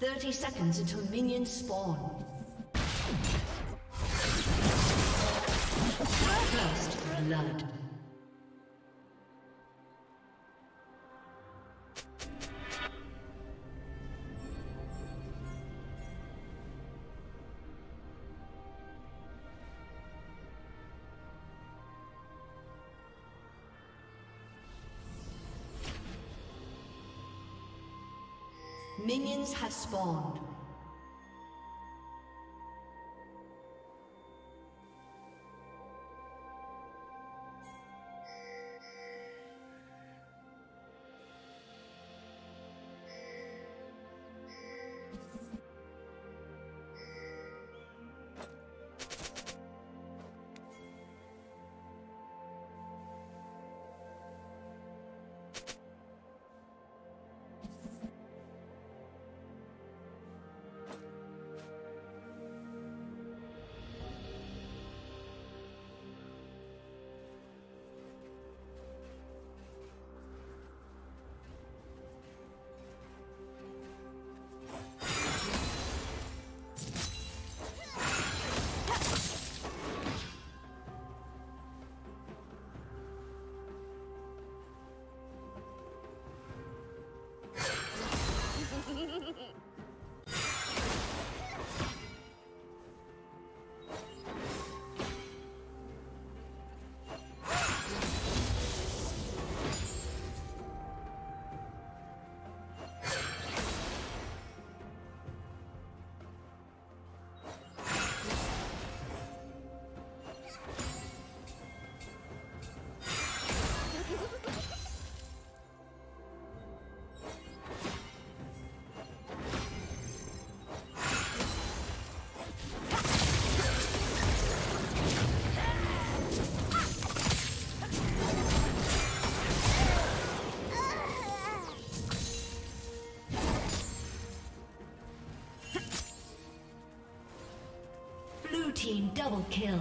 30 seconds until minions spawn. First blood. Minions have spawned. Team double kill.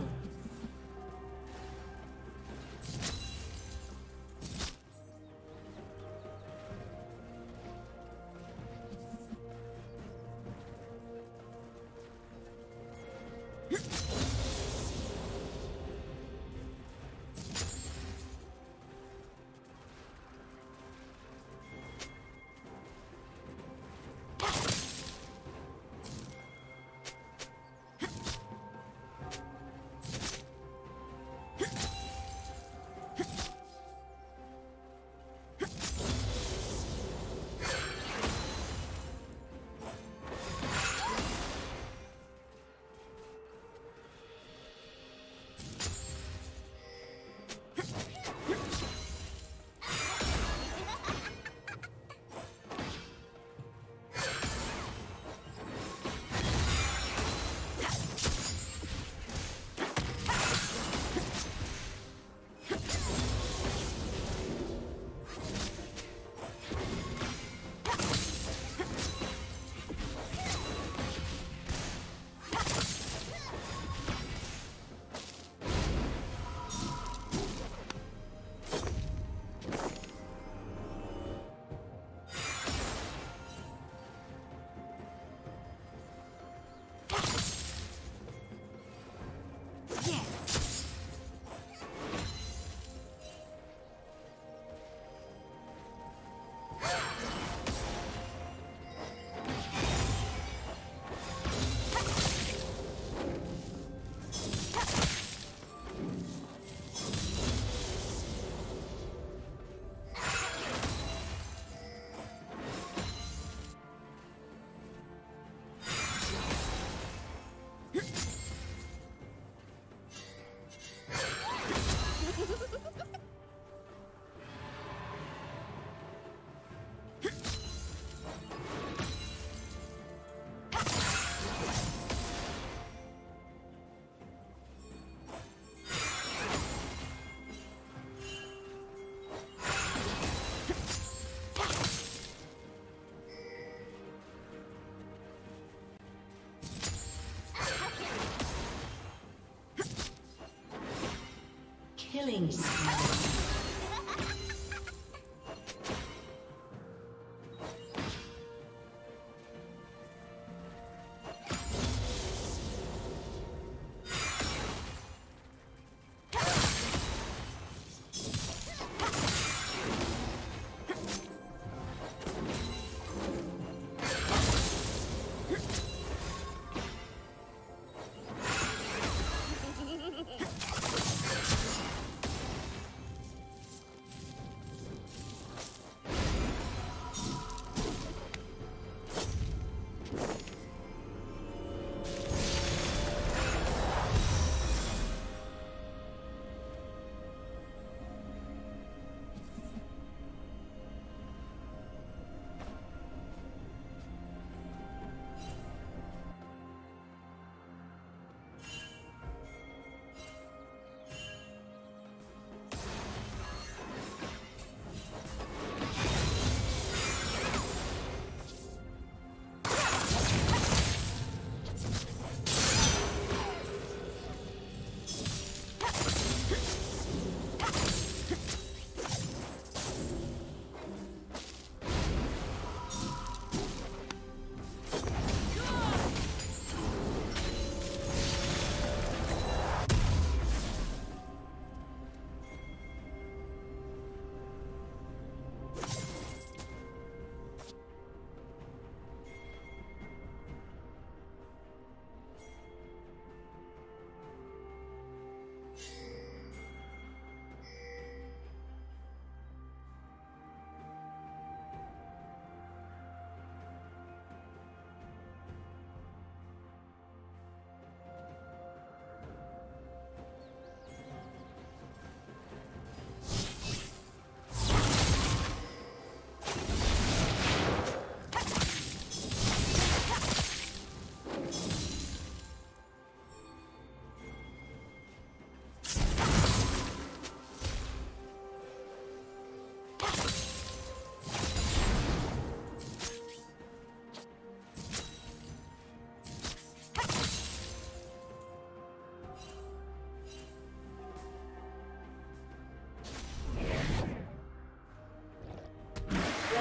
Killings.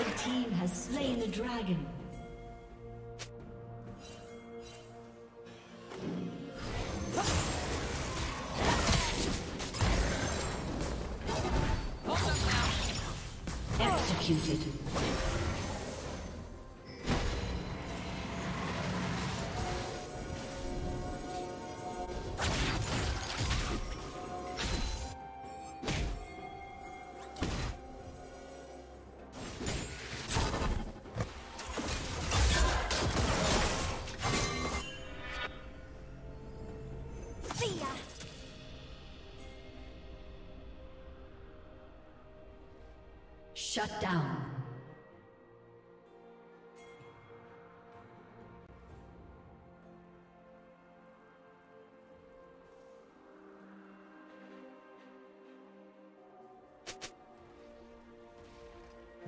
Red team has slain the dragon. Executed. Shut down.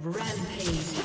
Rampage.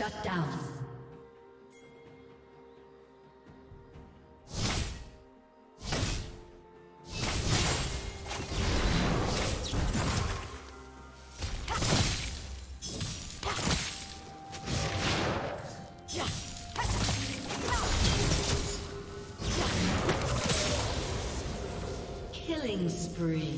Shut down. Killing spree.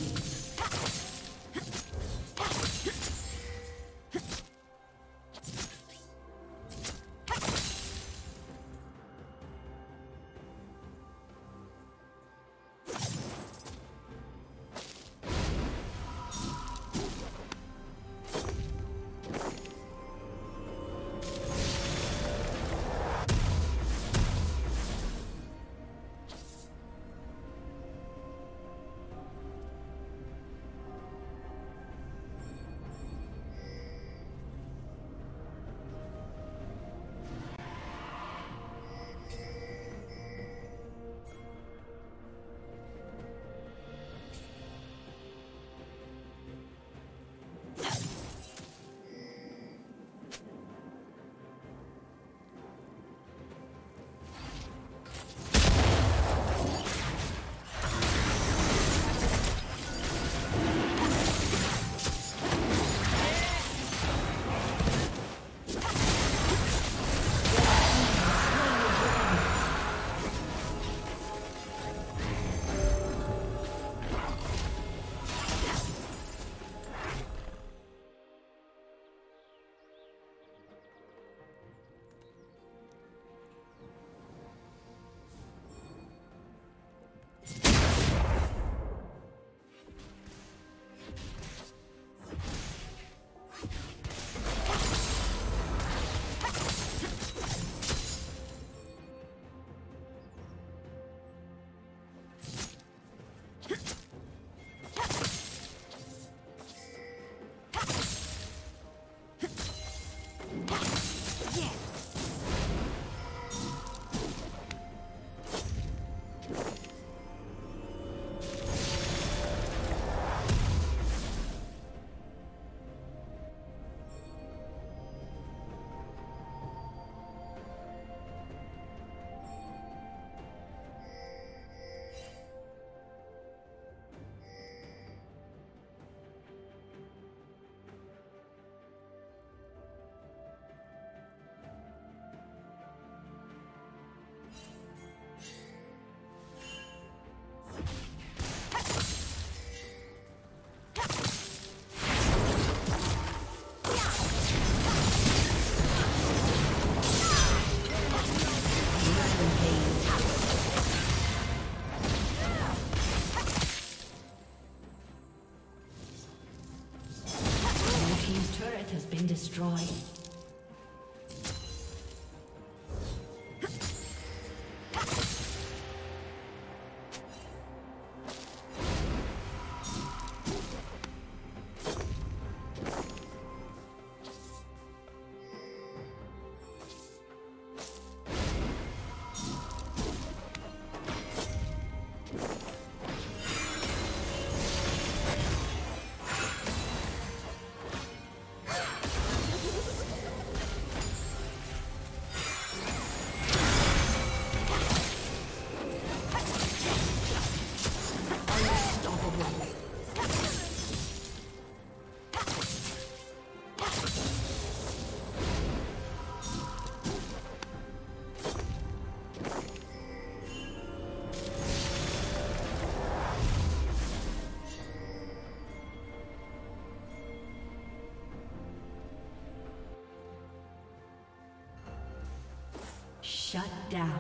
Shut down.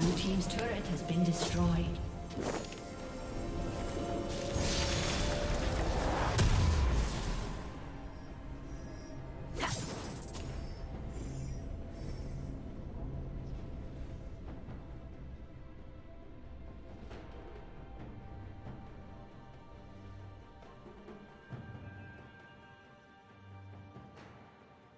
Your team's turret has been destroyed. James' turret has been destroyed.